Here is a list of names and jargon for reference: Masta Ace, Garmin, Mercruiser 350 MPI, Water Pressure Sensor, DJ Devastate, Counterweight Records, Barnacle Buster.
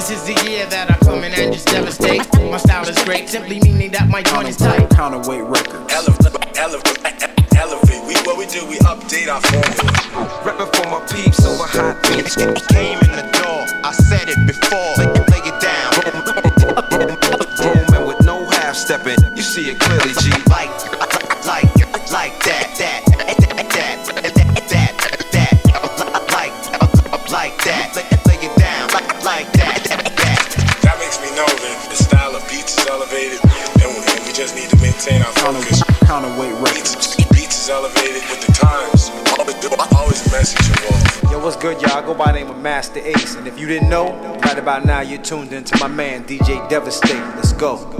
This is the year that I come in and just devastate. My style is great, simply meaning that my joint is tight. Counterweight Records. Elevate, we what we do, we update our formula. Reppin' for my peeps over hot beats. Came in the door, I said it before. Lay it down. Roman with no half stepping, you see it clearly, G. Counterweight Records. Beats is elevated with the times. Always a message involved. Yo, what's good, y'all? I go by the name of Master Ace. And if you didn't know, right about now you're tuned into my man, DJ Devastate. Let's go.